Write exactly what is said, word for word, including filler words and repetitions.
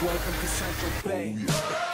Welcome to Central Bay.